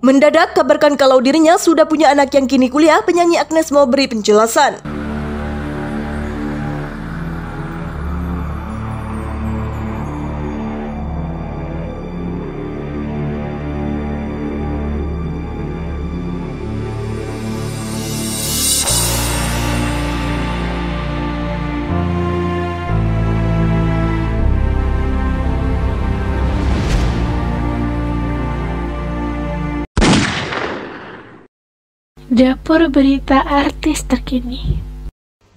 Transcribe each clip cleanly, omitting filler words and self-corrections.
Mendadak kabarkan kalau dirinya sudah punya anak yang kini kuliah, penyanyi Agnez mau beri penjelasan. Dapur berita artis terkini.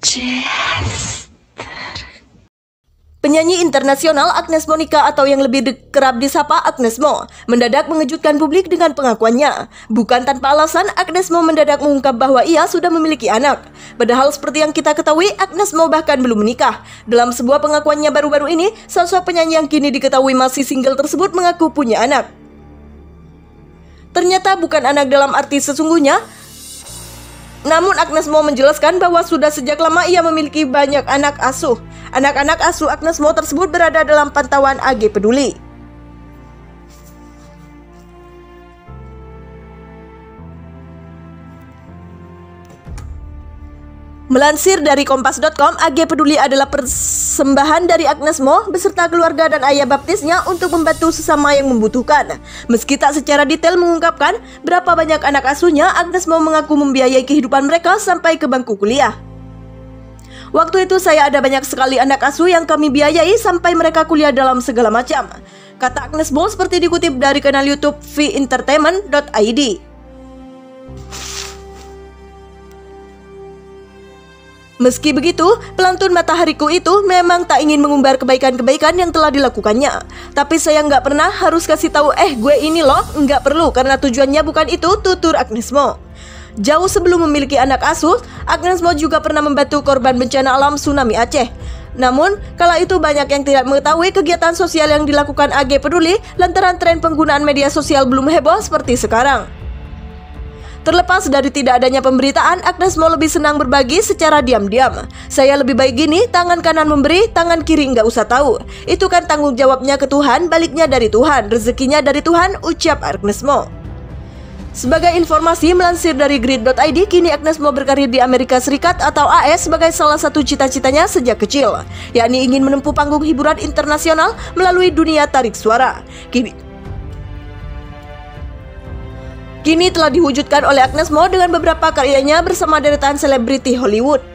DASTER. Penyanyi internasional Agnez Monica atau yang lebih kerap disapa Agnez Mo mendadak mengejutkan publik dengan pengakuannya. Bukan tanpa alasan Agnez Mo mendadak mengungkap bahwa ia sudah memiliki anak. Padahal seperti yang kita ketahui, Agnez Mo bahkan belum menikah. Dalam sebuah pengakuannya baru-baru ini, sosok penyanyi yang kini diketahui masih single tersebut mengaku punya anak. Ternyata bukan anak dalam arti sesungguhnya. Namun Agnez Mo menjelaskan bahwa sudah sejak lama ia memiliki banyak anak asuh. Anak-anak asuh Agnez Mo tersebut berada dalam pantauan AG Peduli. Melansir dari Kompas.com, AG Peduli adalah persembahan dari Agnez Mo beserta keluarga dan ayah baptisnya untuk membantu sesama yang membutuhkan. Meski tak secara detail mengungkapkan berapa banyak anak asuhnya, Agnez Mo mengaku membiayai kehidupan mereka sampai ke bangku kuliah. Waktu itu saya ada banyak sekali anak asuh yang kami biayai sampai mereka kuliah dalam segala macam, kata Agnez Mo seperti dikutip dari kanal YouTube V Entertainment.id. Meski begitu, pelantun matahariku itu memang tak ingin mengumbar kebaikan-kebaikan yang telah dilakukannya. Tapi saya nggak pernah harus kasih tahu, gue ini loh, nggak perlu karena tujuannya bukan itu, tutur Agnez Mo. Jauh sebelum memiliki anak asuh, Agnez Mo juga pernah membantu korban bencana alam tsunami Aceh. Namun, kala itu banyak yang tidak mengetahui kegiatan sosial yang dilakukan AG Peduli lantaran tren penggunaan media sosial belum heboh seperti sekarang. Terlepas dari tidak adanya pemberitaan, Agnez Mo lebih senang berbagi secara diam-diam. Saya lebih baik gini, tangan kanan memberi, tangan kiri nggak usah tahu. Itu kan tanggung jawabnya ke Tuhan, baliknya dari Tuhan, rezekinya dari Tuhan, ucap Agnez Mo. Sebagai informasi, melansir dari grid.id, kini Agnez Mo berkarir di Amerika Serikat atau AS sebagai salah satu cita-citanya sejak kecil, yakni ingin menempuh panggung hiburan internasional melalui dunia tarik suara. Kini telah diwujudkan oleh Agnez Mo dengan beberapa karyanya bersama deretan selebriti Hollywood.